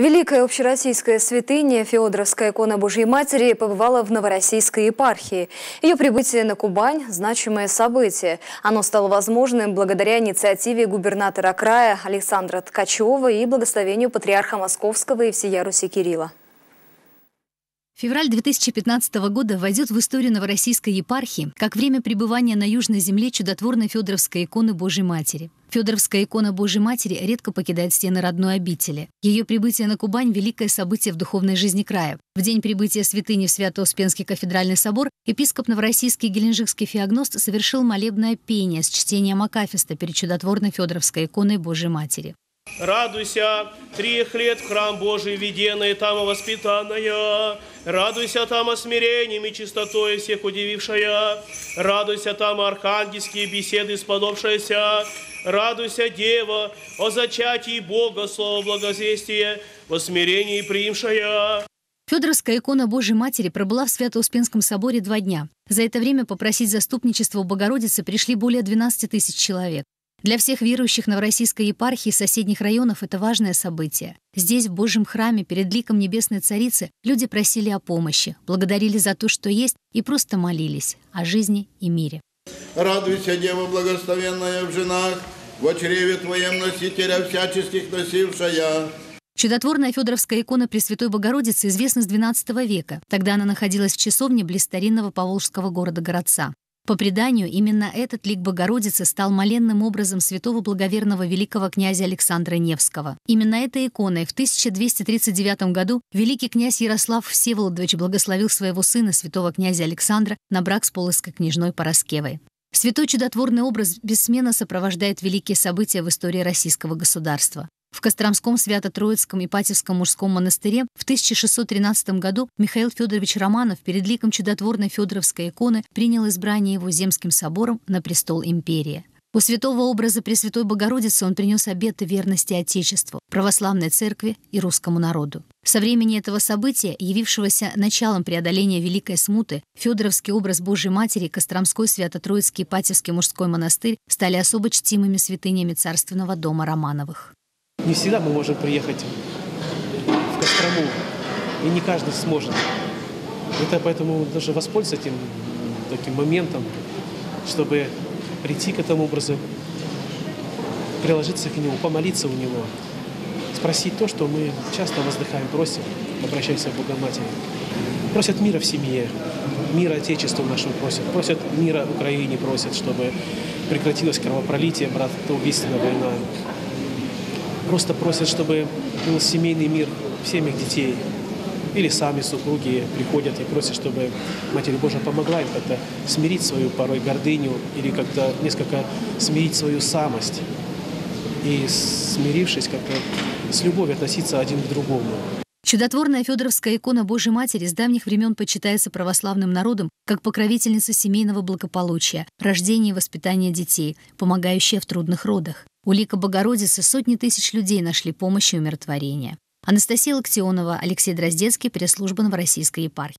Великая общероссийская святыня Феодоровская икона Божией Матери побывала в Новороссийской епархии. Ее прибытие на Кубань – значимое событие. Оно стало возможным благодаря инициативе губернатора края Александра Ткачева и благословению патриарха Московского и всея Руси Кирилла. Февраль 2015 года войдет в историю Новороссийской епархии как время пребывания на южной земле чудотворной Феодоровской иконы Божией Матери. Феодоровская икона Божией Матери редко покидает стены родной обители. Ее прибытие на Кубань – великое событие в духовной жизни края. В день прибытия святыни в Свято-Успенский кафедральный собор епископ новороссийский геленджикский Феогност совершил молебное пение с чтением акафиста перед чудотворной Феодоровской иконой Божией Матери. «Радуйся, трех лет в храм Божий введенная, там воспитанная. Радуйся, там смирением и чистотой всех удивившая. Радуйся, там архангельские беседы сподобшаяся. Радуйся, Дева, о зачатии Бога, слово благовестия, во смирении приимшая». Феодоровская икона Божией Матери пробыла в Свято-Успенском соборе 2 дня. За это время попросить заступничества у Богородицы пришли более 12 000 человек. Для всех верующих Новороссийской епархии и соседних районов это важное событие. Здесь, в Божьем храме, перед ликом Небесной Царицы, люди просили о помощи, благодарили за то, что есть, и просто молились о жизни и мире. «Радуйся, Дева благословенная в женах, во чреве Твоем носителя всяческих носившая». Чудотворная Феодоровская икона Пресвятой Богородицы известна с XII века. Тогда она находилась в часовне близ старинного поволжского города-городца. По преданию, именно этот лик Богородицы стал моленным образом святого благоверного великого князя Александра Невского. Именно этой иконой в 1239 году великий князь Ярослав Всеволодович благословил своего сына, святого князя Александра, на брак с полоцкой княжной Параскевой. Святой чудотворный образ бессменно сопровождает великие события в истории российского государства. В Костромском Свято-Троицком Ипатьевском мужском монастыре в 1613 году Михаил Федорович Романов перед ликом чудотворной Феодоровской иконы принял избрание его земским собором на престол империи. У святого образа Пресвятой Богородицы он принес обеты верности Отечеству, православной церкви и русскому народу. Со времени этого события, явившегося началом преодоления Великой Смуты, Феодоровский образ Божией Матери и Костромской Свято-Троицкий Ипатьевский мужской монастырь стали особо чтимыми святынями царственного дома Романовых. Не всегда мы можем приехать в Кострому, и не каждый сможет. Это поэтому даже воспользоваться этим таким моментом, чтобы прийти к этому образу, приложиться к нему, помолиться у него, спросить то, что мы часто воздыхаем, просим, обращаясь к Богоматери. Просят мира в семье, мира Отечеству нашему просят, просят мира Украине, просят, чтобы прекратилось кровопролитие, братоубийственная война. Просто просят, чтобы был семейный мир в семьях детей. Или сами супруги приходят и просят, чтобы Матерь Божия помогла им как-то смирить свою порой гордыню или как-то несколько смирить свою самость. И смирившись, как-то с любовью относиться один к другому. Чудотворная Феодоровская икона Божией Матери с давних времен почитается православным народом как покровительница семейного благополучия, рождения и воспитания детей, помогающая в трудных родах. У лика Богородицы сотни тысяч людей нашли помощь и умиротворение. Анастасия Локтионова, Алексей Дроздецкий, пресс-служба Новороссийской епархии.